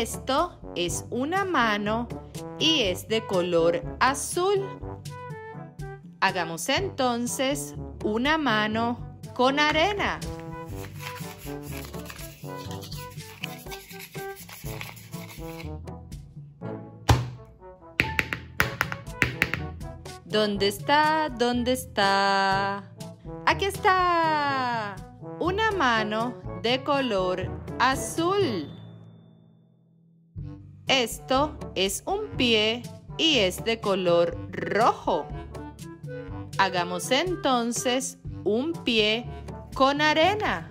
Esto es una mano y es de color azul. Hagamos entonces una mano con arena. ¿Dónde está? ¿Dónde está? ¡Aquí está! Una mano de color azul. Esto es un pie y es de color rojo. Hagamos entonces un pie con arena.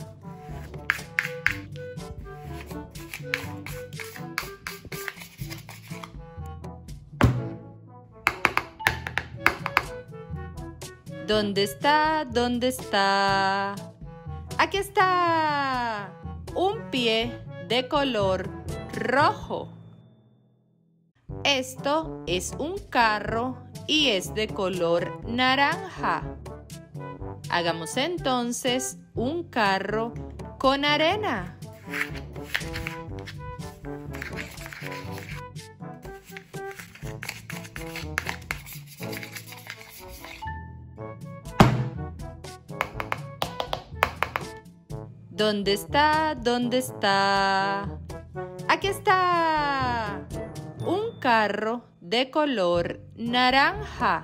¿Dónde está? ¿Dónde está? ¡Aquí está! Un pie de color rojo. Esto es un carro y es de color naranja. Hagamos entonces un carro con arena. ¿Dónde está? ¿Dónde está? ¡Aquí está! Un carro de color naranja.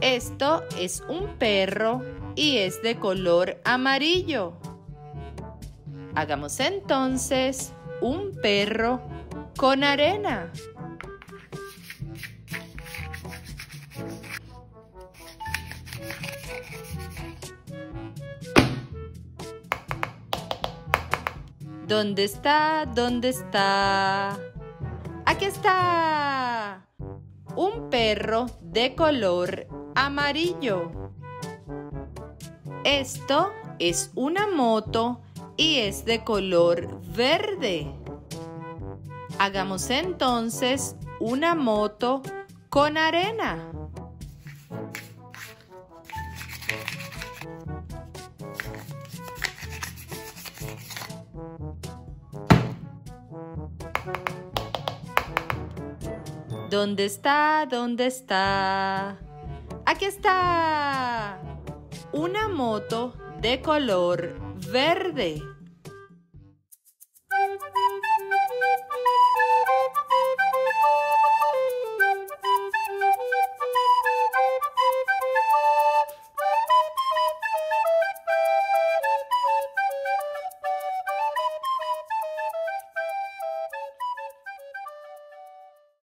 Esto es un perro y es de color amarillo. Hagamos entonces un perro con arena. ¿Dónde está? ¿Dónde está? ¡Aquí está! Un perro de color amarillo. Esto es una moto y es de color verde. Hagamos entonces una moto con arena. ¿Dónde está? ¿Dónde está? ¡Aquí está! Una moto de color verde.